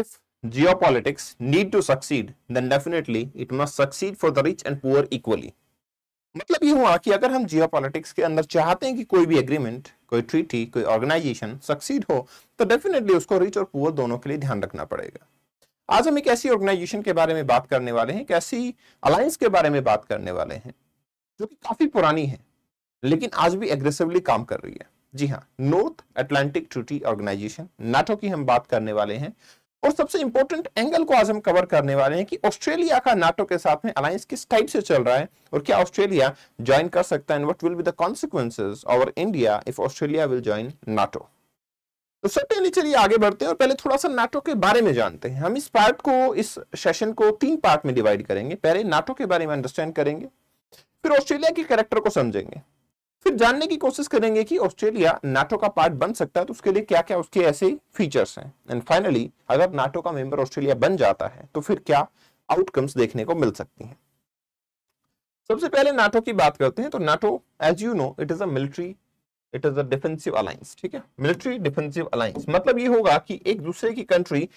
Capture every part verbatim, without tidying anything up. if geopolitics need to succeed, then definitely it must succeed for the rich and poor equally. मतलब ये हुआ कि अगर हम जियोपॉलिटिक्स के अंदर चाहते हैं कि कोई भी एग्रीमेंट, कोई ट्रीटी, कोई ऑर्गेनाइजेशन सक्सीड हो, तो डेफिनेटली उसको रिच और पुअर दोनों के लिए ध्यान रखना पड़ेगा. आज हम एक ऐसी ऑर्गेनाइजेशन के बारे में बात करने वाले हैं, एक ऐसी अलायंस के बारे में बात करने वाले हैं जो कि काफी पुरानी है लेकिन आज भी एग्रेसिवली काम कर रही है. जी हाँ, North Atlantic Treaty Organization NATO की हम बात करने वाले हैं. और सबसे इंपॉर्टेंट एंगल को आज हम कवर करने वाले हैं कि ऑस्ट्रेलिया का नाटो के साथ में अलायंस किस टाइप से चल रहा है और क्या ऑस्ट्रेलिया ज्वाइन कर सकता है, and what will be the consequences over India if Australia will join NATO. तो सबसे चलिए आगे बढ़ते हैं और पहले थोड़ा सा नाटो के बारे में जानते हैं. हम इस पार्ट को, इस सेशन को तीन पार्ट में डिवाइड करेंगे. पहले नाटो के बारे में अंडरस्टैंड करेंगे, फिर ऑस्ट्रेलिया के कैरेक्टर को समझेंगे, फिर जानने की कोशिश करेंगे कि ऑस्ट्रेलिया नाटो का पार्ट बन सकता है तो उसके लिए क्या क्या उसके ऐसे फीचर्स हैं, एंड फाइनली अगर नाटो का मेंबर ऑस्ट्रेलिया बन जाता है तो फिर क्या आउटकम्स देखने को मिल सकती हैं. सबसे पहले नाटो की बात करते हैं. तो NATO, as you know, it is a military, it is a defensive alliance. ठीक है, मिलिट्री डिफेंसिव अलायंस मतलब ये होगा कि एक दूसरे की कंट्री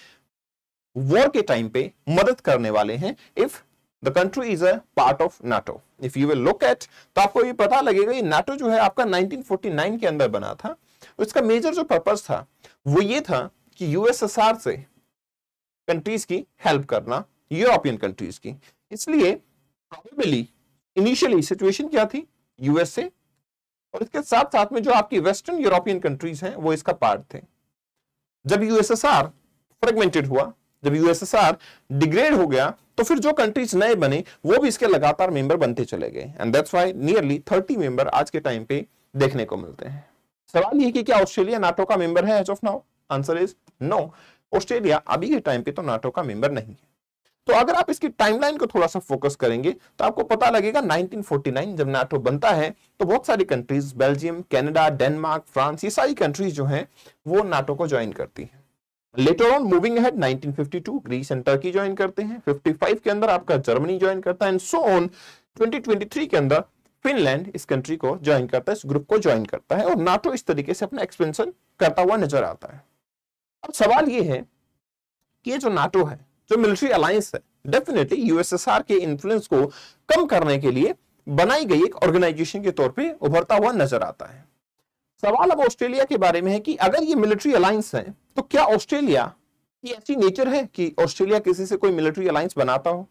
वॉर के टाइम पे मदद करने वाले हैं if The country is a part of NATO. If you will look at, तो आपको ये पता लगेगा ये नाटो जो है आपका नाइनटीन फोर्टी नाइन के अंदर बना था. इसका मेजर जो पर्पस था वो ये था कि यूएसएसआर से कंट्रीज की हेल्प करना, यूरोपियन कंट्रीज की. इसलिए प्रोबेबली इनिशियली सिचुएशन क्या थी, यूएसए और इसके साथ साथ में जो आपकी वेस्टर्न यूरोपियन कंट्रीज हैं वो इसका पार्ट थे. जब यूएसएसआर फ्रेगमेंटेड हुआ, जब यूएसएसआर डिग्रेड हो गया, तो फिर जो कंट्रीज नए बने वो भी इसके लगातार मेंबर बनते चले गए, and that's why nearly thirty member आज के टाइम पे देखने को मिलते हैं. सवाल ये कि क्या ऑस्ट्रेलिया नाटो का मेंबर है as of now? Answer is no. Australia अभी के टाइम पे तो नाटो का मेंबर नहीं है. तो अगर आप इसकी टाइमलाइन को थोड़ा सा फोकस करेंगे तो आपको पता लगेगा नाइनटीन फोर्टी नाइन जब नाटो बनता है तो बहुत सारी countries, Belgium, Canada, Denmark, France, ये सारी कंट्रीज जो है वो नाटो को ज्वाइन करती है. Later on moving ahead nineteen fifty two Greece and Turkey join करते हैं, फिफ्टी फाइव के अंदर आपका जर्मनी ज्वाइन करता है, and so on twenty twenty three के अंदर फिनलैंड इस कंट्री को ज्वाइन करता है, इस ग्रुप को ज्वाइन करता है, और नाटो इस तरीके से अपना एक्सपेंशन करता हुआ नजर आता है. अब सवाल ये है कि ये जो नाटो है, जो मिलिट्री अलायंस है, डेफिनेटली यूएसएसआर के इन्फ्लुएंस को कम करने के लिए बनाई गई एक ऑर्गेनाइजेशन के तौर पर उभरता हुआ नजर आता है. सवाल अब ऑस्ट्रेलिया के बारे में है कि अगर ये मिलिट्री अलायंस है तो क्या ऑस्ट्रेलिया की ऐसी नेचर है कि ऑस्ट्रेलिया किसी से कोई मिलिट्री अलायंस बनाता हो?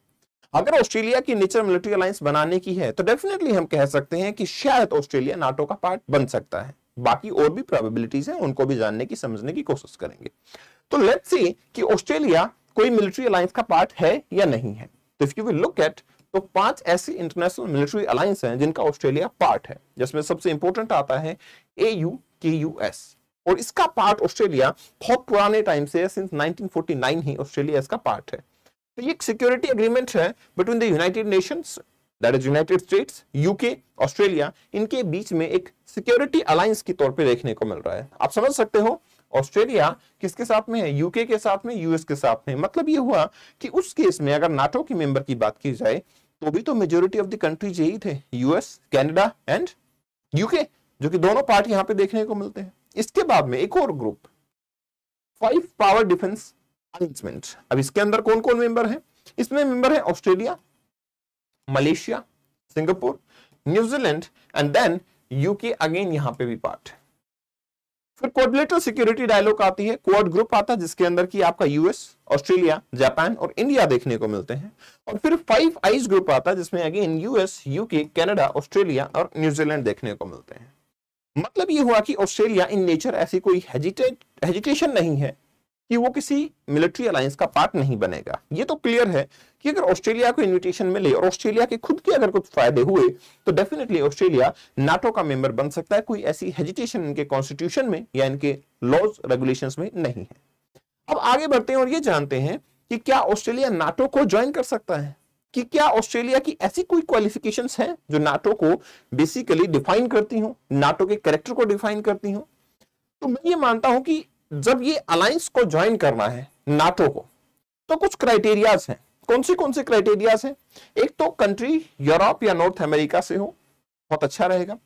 अगर ऑस्ट्रेलिया की नेचर मिलिट्री अलायंस बनाने की है तो डेफिनेटली हम कह सकते हैं कि शायद ऑस्ट्रेलिया नाटो का पार्ट बन सकता है. बाकी और भी प्रोबेबिलिटीज हैं, उनको भी जानने की, समझने की कोशिश करेंगे. तो लेट्स सी कि ऑस्ट्रेलिया कोई मिलिट्री अलायंस का पार्ट है या नहीं है. तो if you will look at, तो पांच ऐसी इंटरनेशनल मिलिट्री अलायंस हैं जिनका ऑस्ट्रेलिया पार्ट है, जिसमें सबसे इंपॉर्टेंट आता है A U K U S, और इसका पार्ट ऑस्ट्रेलिया बहुत पुराने टाइम से है, सिंस नाइनटीन फोर्टी नाइन ही ऑस्ट्रेलिया इसका पार्ट है. तो ये एक सिक्योरिटी एग्रीमेंट है between the United Nations, that is United States, UK, Australia, इनके बीच में एक सिक्योरिटी अलायंस के तौर पर देखने को मिल रहा है. आप समझ सकते हो ऑस्ट्रेलिया किसके साथ में है, यूके के साथ में, यूएस के साथ में. मतलब ये हुआ कि उस केस में अगर नाटो की मेंबर की बात की जाए तो भी तो मेजोरिटी ऑफ द कंट्रीज यही थे, यूएस, कनाडा एंड यूके, जो कि दोनों पार्ट यहाँ पे देखने को मिलते हैं. इसके बाद में एक और group, five power defence arrangement. अब इसके अंदर कौन कौन मेंबर है? इसमें मेंबर है Australia, Malaysia, Singapore, New Zealand, and then UK again यहाँ पे भी पार्ट. फिर क्वाड्रिलेटरल सिक्योरिटी डायलॉग आती है, क्वाड ग्रुप आता है, जिसके अंदर की आपका यूएस, ऑस्ट्रेलिया, जापान और इंडिया देखने को मिलते हैं. और फिर फाइव आइज ग्रुप आता है, जिसमें again US, UK, Canada, Australia और न्यूजीलैंड देखने को मिलते हैं. मतलब ये हुआ कि ऑस्ट्रेलिया इन नेचर ऐसी कोई हेजिटेट हेजिटेशन नहीं है कि वो किसी मिलिट्री अलायंस का पार्ट नहीं बनेगा. ये तो क्लियर है कि अगर ऑस्ट्रेलिया को इन्विटेशन मिले और ऑस्ट्रेलिया के खुद के अगर कुछ फायदे हुए तो डेफिनेटली ऑस्ट्रेलिया नाटो का मेंबर बन सकता है. कोई ऐसी हेजिटेशन इनके कॉन्स्टिट्यूशन में या इनके लॉज, रेगुलेशंस में नहीं है. अब आगे बढ़ते हैं और ये जानते हैं कि क्या ऑस्ट्रेलिया नाटो को ज्वाइन कर सकता है, कि क्या ऑस्ट्रेलिया की ऐसी कोई क्वालिफिकेशंस हैं जो नाटो को बेसिकली डिफाइन करती हो, नाटो के कैरेक्टर को डिफाइन करती हो. तो मैं ये मानता हूं कि जब ये अलायंस को ज्वाइन करना है नाटो को, तो कुछ क्राइटेरियाज हैं. कौन से कौन से क्राइटेरियाज हैं? एक तो कंट्री यूरोप या नॉर्थ अमेरिका से हो, बहुत अच्छा रहेगा.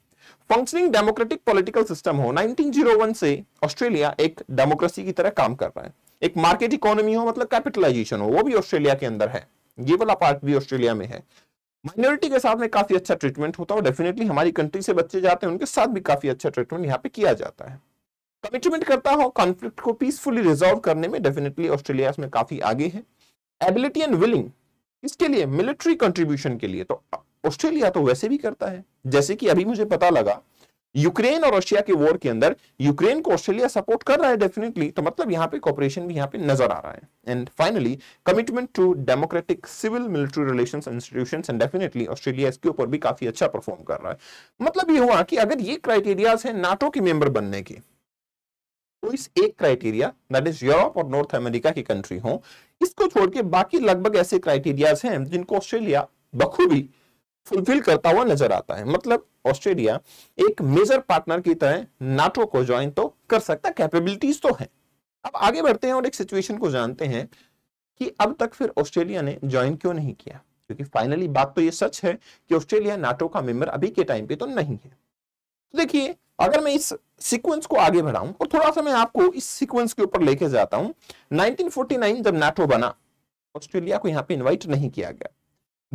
फंक्शनिंग डेमोक्रेटिक पॉलिटिकल सिस्टम हो. नाइनटीन जीरो वन से ऑस्ट्रेलिया एक डेमोक्रेसी की तरह काम कर रहा है. एक मार्केट इकोनॉमी हो, मतलब कैपिटलाइजेशन हो, वो भी ऑस्ट्रेलिया के अंदर है, ये वाला पार्ट भी ऑस्ट्रेलिया में है। माइनॉरिटी के साथ में काफी अच्छा ट्रीटमेंट होता है और डेफिनेटली हमारी कंट्री से बच्चे जाते हैं उनके साथ भी काफी अच्छा ट्रीटमेंट यहाँ पे किया जाता है। कमिटमेंट करता हो कॉन्फ्लिक्ट को पीसफुली रिजॉल्व करने में, डेफिनेटली ऑस्ट्रेलिया इसमें काफी आगे है। एबिलिटी एंड विलिंग, इसके लिए मिलिट्री कंट्रीब्यूशन के लिए तो ऑस्ट्रेलिया तो वैसे भी करता है, जैसे कि अभी मुझे पता लगा यूक्रेन और रशिया के वॉर के अंदर यूक्रेन को ऑस्ट्रेलिया सपोर्ट कर रहा है डेफिनेटली, तो मतलब यहाँ पे कोऑपरेशन भी यहाँ पे नजर आ रहा है। And finally commitment to democratic civil military relations institutions, and definitely Australia इसके ऊपर भी काफी अच्छा परफॉर्म कर रहा है। मतलब ये हुआ कि अगर ये क्राइटेरियाज है नाटो के मेंबर बनने के, तो इस एक क्राइटेरिया दैट इज यूरोप और नॉर्थ अमेरिका की कंट्री हो, इसको छोड़ के बाकी लगभग ऐसे क्राइटेरियाज हैं जिनको ऑस्ट्रेलिया बखूबी फुलफिल करता हुआ नजर आता है। मतलब ऑस्ट्रेलिया एक मेजर पार्टनर की तरह नाटो को ज्वाइन तो कर सकता है, कैपेबिलिटीज तो है। अब आगे बढ़ते हैं और एक सिचुएशन को जानते हैं कि अब तक फिर ऑस्ट्रेलिया ने ज्वाइन क्यों नहीं किया, क्योंकि फाइनली बात तो ये सच है कि ऑस्ट्रेलिया नाटो का मेंबर अभी के टाइम पे तो नहीं है। तो देखिए अगर मैं इस सीक्वेंस को आगे बढ़ाऊं और थोड़ा सा मैं आपको इस सीक्वेंस के ऊपर लेके जाता हूं, नाइनटीन फोर्टी नाइन जब नाटो बना ऑस्ट्रेलिया को यहाँ पे इन्वाइट नहीं किया गया,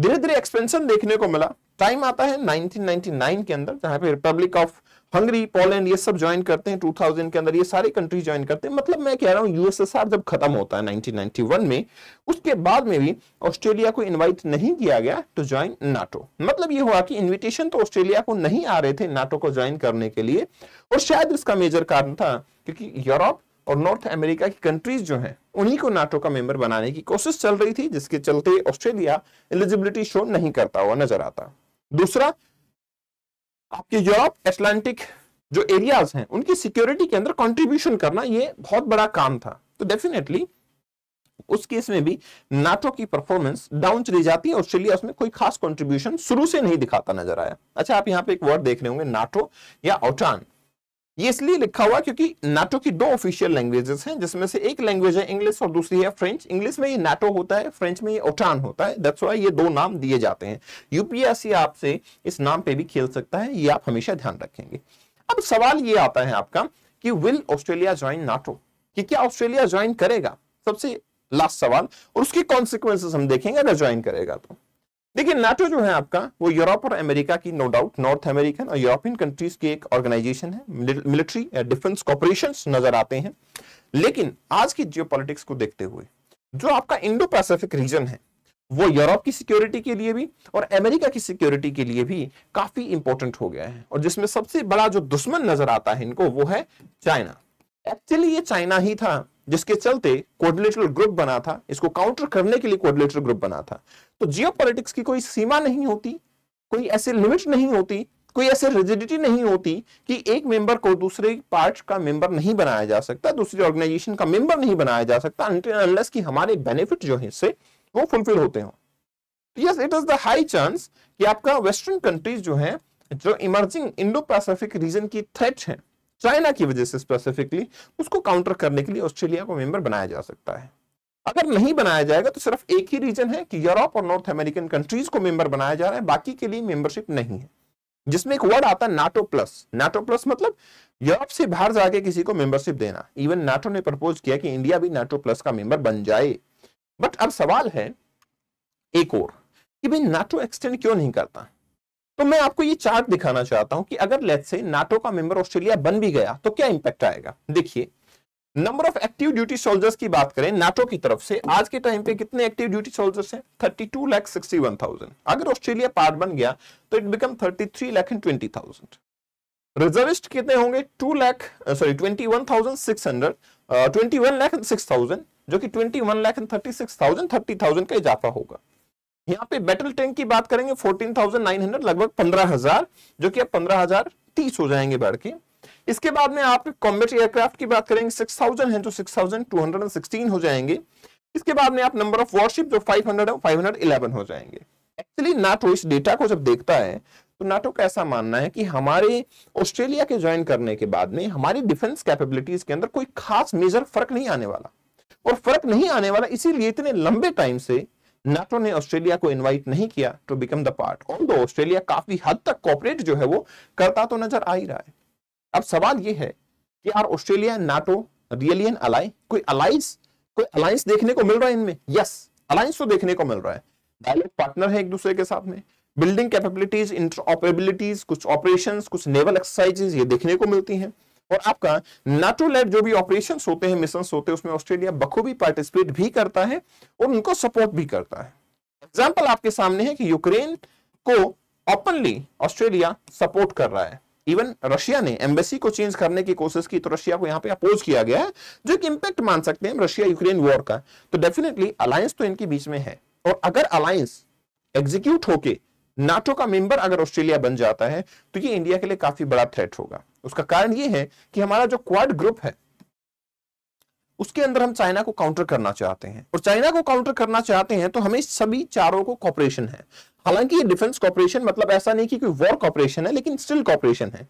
धीरे धीरे एक्सपेंशन देखने को मिला। टाइम आता है नाइनटीन नाइंटी नाइन के अंदर जहां पे रिपब्लिक ऑफ हंगरी, पोलैंड ये सब ज्वाइन करते हैं, टू थाउजेंड के अंदर ये सारी कंट्री ज्वाइन करते हैं। मतलब मैं कह रहा हूँ यूएसएसआर जब खत्म होता है नाइनटीन नाइंटी वन में, उसके बाद में भी ऑस्ट्रेलिया को इन्वाइट नहीं किया गया टू ज्वाइन नाटो। मतलब ये हुआ कि इन्विटेशन तो ऑस्ट्रेलिया को नहीं आ रहे थे नाटो को ज्वाइन करने के लिए, और शायद इसका मेजर कारण था क्योंकि यूरोप और नॉर्थ अमेरिका की कंट्रीज जो हैं उन्हीं को नाटो का मेंबर बनाने की कोशिश चल रही थी, जिसके चलते ऑस्ट्रेलिया एलिजिबिलिटी शो नहीं करता हुआ नजर आता। दूसरा, आपके यूरोप अटलांटिक जो एरियाज हैं उनकी सिक्योरिटी के अंदर कंट्रीब्यूशन करना ये बहुत बड़ा काम था, तो डेफिनेटली उस केस में भी नाटो की परफॉर्मेंस डाउन चली जाती है, ऑस्ट्रेलिया उसमें कोई खास कंट्रीब्यूशन शुरू से नहीं दिखाता नजर आया। अच्छा, आप यहाँ पे एक वर्ड देख रहे होंगे नाटो या ओटान, ये इसलिए लिखा हुआ क्योंकि नाटो की दो ऑफिशियल लैंग्वेजेस हैं जिसमें से एक लैंग्वेज है इंग्लिश और दूसरी है फ्रेंच। इंग्लिश में ये नाटो होता है, फ्रेंच में ये ओटान होता है, दैट्स व्हाई ये दो नाम दिए जाते हैं। यूपीएससी आपसे इस नाम पे भी खेल सकता है, ये आप हमेशा ध्यान रखेंगे। अब सवाल ये आता है आपका कि विल ऑस्ट्रेलिया ज्वाइन नाटो, कि क्या ऑस्ट्रेलिया ज्वाइन करेगा, सबसे लास्ट सवाल, और उसके कॉन्सिक्वेंसेस हम देखेंगे अगर ज्वाइन करेगा तो। देखिए नाटो जो है आपका वो यूरोप और अमेरिका की, नो डाउट नॉर्थ अमेरिकन और यूरोपियन कंट्रीज की एक ऑर्गेनाइजेशन है, मिलिट्री डिफेंस कॉपरेशन नजर आते हैं। लेकिन आज की जियोपॉलिटिक्स को देखते हुए जो आपका इंडो पैसिफिक रीजन है वो यूरोप की सिक्योरिटी के लिए भी और अमेरिका की सिक्योरिटी के लिए भी काफी इंपॉर्टेंट हो गया है, और जिसमें सबसे बड़ा जो दुश्मन नजर आता है इनको वो है चाइना। एक्चुअली ये चाइना ही था जिसके चलते क्वाड्रिलेटरल ग्रुप बना था, इसको काउंटर करने के लिए क्वाड्रिलेटरल ग्रुप बना था। तो जियोपॉलिटिक्स की कोई सीमा नहीं होती, कोई ऐसे लिमिट नहीं होती, कोई ऐसे रिजिडिटी नहीं होती कि एक मेंबर को दूसरे पार्ट का मेंबर नहीं बनाया जा सकता, दूसरी ऑर्गेनाइजेशन का मेंबर नहीं बनाया जा सकता अनलेस कि हमारे बेनिफिट जो है इससे वो फुलफिल होते हो। Yes, it is the high chance कि आपका वेस्टर्न कंट्रीज जो है, जो इमर्जिंग इंडो पैसिफिक रीजन की थ्रेट है चाइना की वजह से स्पेसिफिकली, उसको काउंटर करने के लिए ऑस्ट्रेलिया को मेंबर बनाया जा सकता है। अगर नहीं बनाया जाएगा तो सिर्फ एक ही रीजन है कि यूरोप और नॉर्थ अमेरिकन कंट्रीज को मेंबर बनाया जा रहा है, बाकी के लिए मेंबरशिप नहीं है। जिसमें एक वर्ड आता है नाटो प्लस। नाटो प्लस मतलब यूरोप से बाहर जाके किसी को मेंबरशिप देना। इवन नाटो ने प्रपोज किया कि इंडिया भी नाटो प्लस का मेंबर बन जाए। बट अब सवाल है एक और कि भाई नाटो एक्सटेंड क्यों नहीं करता। तो मैं आपको ये चार्ट दिखाना चाहता हूं कि अगर लेट्स से नाटो का मेंबर ऑस्ट्रेलिया बन भी गया तो क्या इंपैक्ट आएगा। देखिए, number of active duty soldiers की बात करें नाटो की तरफ से आज के टाइम पे कितने एक्टिव ड्यूटी सोल्जर्स हैं, thirty two lakh sixty one thousand. अगर ऑस्ट्रेलिया पार्ट बन गया तो it become thirty three lakh and twenty thousand. Reservist कितने होंगे, two lakh sorry twenty one thousand six hundred twenty one lakh and six thousand, जो कि twenty one lakh and thirty six thousand thirty thousand का इजाफा होगा। यहाँ पे बैटल टैंक की बात करेंगे फोर्टीन थाउजेंड नाइन हंड्रेड, लगभग पंद्रह हजार, जो कि अब पंद्रह हजार तीस हो जाएंगे बढ़ के। इसके बाद में आप कॉम्बैट एयरक्राफ्ट की बात करेंगे सिक्स थाउजेंड है तो six thousand two hundred sixteen हो जाएंगे। इसके बाद में आप नंबर ऑफ वॉरशिप जो फाइव हंड्रेड है फाइव हंड्रेड इलेवन हो जाएंगे। एक्चुअली नाटो इस डेटा को जब देखता है तो नाटो का ऐसा मानना है कि हमारे ऑस्ट्रेलिया के ज्वाइन करने के बाद में हमारी डिफेंस कैपेबिलिटीज के अंदर कोई खास मेजर फर्क नहीं आने वाला, और फर्क नहीं आने वाला इसीलिए इतने लंबे टाइम से नाटो ने ऑस्ट्रेलिया को इनवाइट नहीं किया to become the part, although Australia काफी हद तक कोऑपरेट जो है वो करता तो नजर आ ही रहा है। अब सवाल ये है कि यार Australia NATO really an ally, कोई अलाइज कोई अलायंस देखने को मिल रहा है इनमें? यस, अलायंस तो देखने को मिल रहा है, डायलॉग पार्टनर है एक दूसरे के साथ में, बिल्डिंग कैपेबिलिटीज, इंटरऑपरेबिलिटीज, कुछ ऑपरेशंस, कुछ नेवल एक्सरसाइजेज ये देखने को मिलती हैं। और आपका नाटो लैब जो भी ऑपरेशंस होते हैं, मिशंस होते हैं, उसमें ऑस्ट्रेलिया बखूबी पार्टिसिपेट भी करता है और उनको सपोर्ट भी करता है। एग्जाम्पल आपके सामने है कि यूक्रेन को ओपनली ऑस्ट्रेलिया सपोर्ट कर रहा है। इवन रशिया ने एम्बेसी को चेंज करने की कोशिश की तो रशिया को यहाँ पे अपोज किया गया है, जो एक इंपैक्ट मान सकते हैं रशिया यूक्रेन वॉर का। तो डेफिनेटली अलायंस तो इनके बीच में है, और अगर अलायंस एग्जीक्यूट होके नाटो का मेंबर अगर ऑस्ट्रेलिया बन जाता है तो ये इंडिया के लिए काफी बड़ा थ्रेट होगा। उसका कारण ये है कि हमारा जो क्वाड ग्रुप है उसके अंदर हम चाइना को काउंटर करना चाहते हैं, और चाइना को काउंटर करना चाहते हैं तो हमें सभी चारों को कॉपरेशन है। हालांकि ये डिफेंस कॉपरेशन मतलब ऐसा नहीं कि कोई वॉर कॉपरेशन है, लेकिन स्टिल कॉपरेशन है।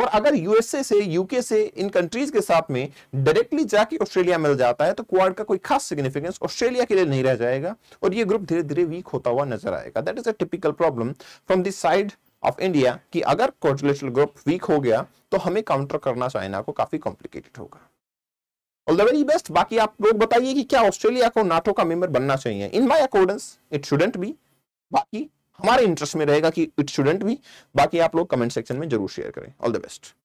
और अगर यूएसए से, यूके से, इन कंट्रीज के साथ में डायरेक्टली जाके ऑस्ट्रेलिया मिल जाता है तो क्वाड का कोई खास सिग्निफिकेंस ऑस्ट्रेलिया के लिए नहीं रह जाएगा और ये ग्रुप धीरे धीरे वीक होता हुआ नजर आएगा। That is a typical problem from this side of India कि अगर क्वाड्रिलेटरल ग्रुप वीक हो गया तो हमें काउंटर करना चाइना को काफी कॉम्प्लिकेटेड होगा। All the very best. बाकी आप लोग बताइए कि क्या ऑस्ट्रेलिया को नाटो का मेंबर बनना चाहिए? In my accordance it shouldn't be, बाकी हमारे इंटरेस्ट में रहेगा कि इट शुडंट बी। बाकी आप लोग कमेंट सेक्शन में जरूर शेयर करें। All the best.